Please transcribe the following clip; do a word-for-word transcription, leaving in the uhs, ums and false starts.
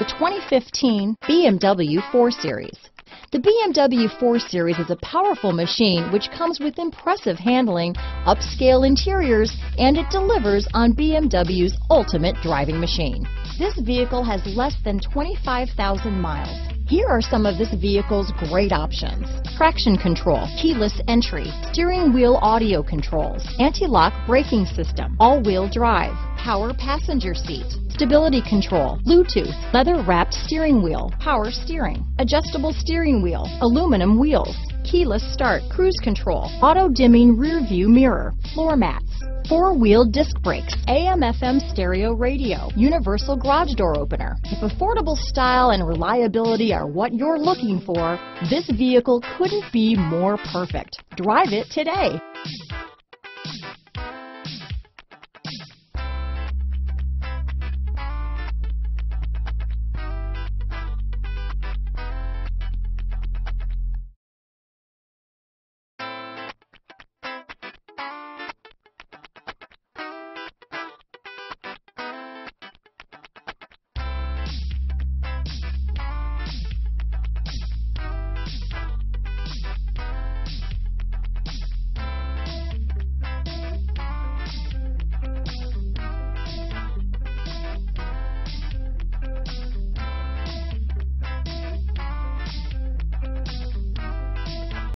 The twenty fifteen B M W four series. The B M W four series is a powerful machine which comes with impressive handling, upscale interiors, and it delivers on B M W's ultimate driving machine. This vehicle has less than twenty-five thousand miles. Here are some of this vehicle's great options: traction control, keyless entry, steering wheel audio controls, anti-lock braking system, all-wheel drive, power passenger seat, stability control, Bluetooth, leather-wrapped steering wheel, power steering, adjustable steering wheel, aluminum wheels, keyless start, cruise control, auto-dimming rear-view mirror, floor mats, four-wheel disc brakes, A M F M stereo radio, universal garage door opener. If affordable style and reliability are what you're looking for, this vehicle couldn't be more perfect. Drive it today.